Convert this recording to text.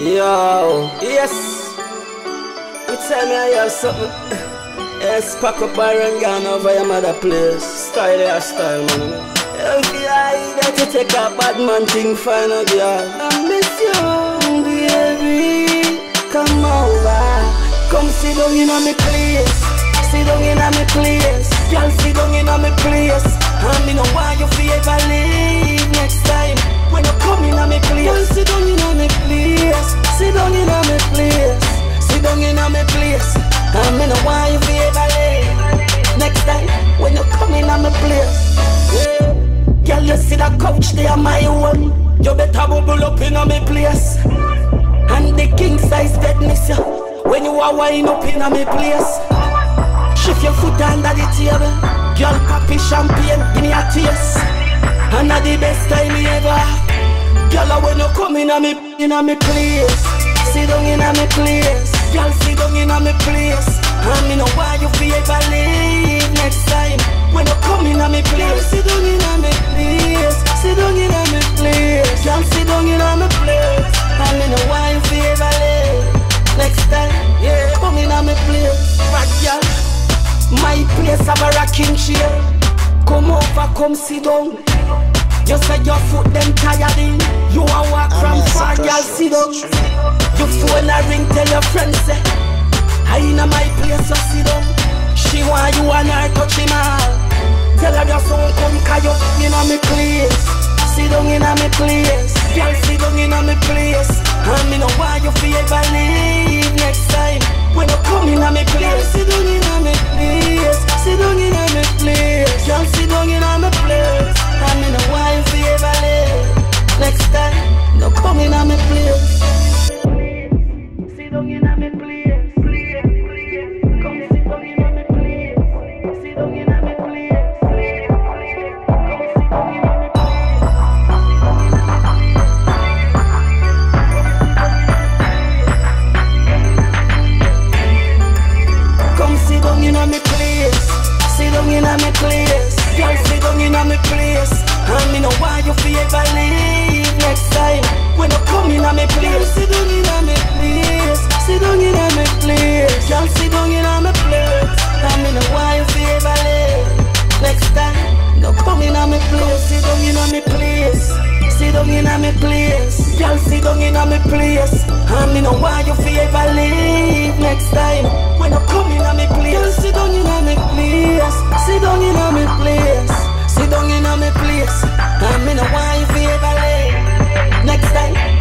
Yo, yes. You tell me I have something. Yes, pack up my rangan over your mother place. Style your style, man. Okay, I that you take a bad man thing, fine, no girl. I miss you, baby. Come over. Come sit down in my place. Sit down in my place. Girl, sit down in my place. And me no want you forever leave next time. When you come in my place. Girl, sit down in my place. Sit down in my place. Sit down in my place. And me no want you forever leave next time. When you come in my place. Yeah. Girl, you see that couch there my one. You better bubble up in my place. And the king size bed miss you. When you are wine up in my place. Shift your foot under the table. Girl, copy champagne, give me a taste. And that's the best time ever. Girl, when you come in my place. Sit down in my place. Girl, sit down in my place. And me no want you forever leave next time. When you come in my place. Sit down in my place. Sit down in my place. Girl, sit down in my place. And me no want you forever leave next time. Yeah, come in my place. Right, girl. My place have a rocking chair. Come over, come sit down. You said your foot them tired in. You a walk from far, girl, sit down. You phone a ring, tell your friends say I in a my place, so sit down. She want you and her touch him all. Tell her your son come, cause you in a me place. Sit down in a me place. Girl, sit down in a me place. And me no want you forever leave next time. When you come in a me place. Sit down in a me place. Sit down in my place. Girl, sit down in my place. I'm in a wine forever live. Next time, no come in my place. Sit down in my place. Come sit down in my place. Sit down in my place. Come sit down in my place. Come sit down in my place. Sit down in my place. Girl, sit down in my place. And me no want you forever leave next time. When you come in my place. Sit down in my place. Sit down in my place. Girl, sit down in my place. And me no want you forever leave next time. No come in my place. Sit down in my place. Sit down in my place. Girl, sit down in my place. And me no want you forever leave next time. When you come in my place. Sit down in my place. Sit down in my place. Sit down in my place. And me no want you forever leave next time.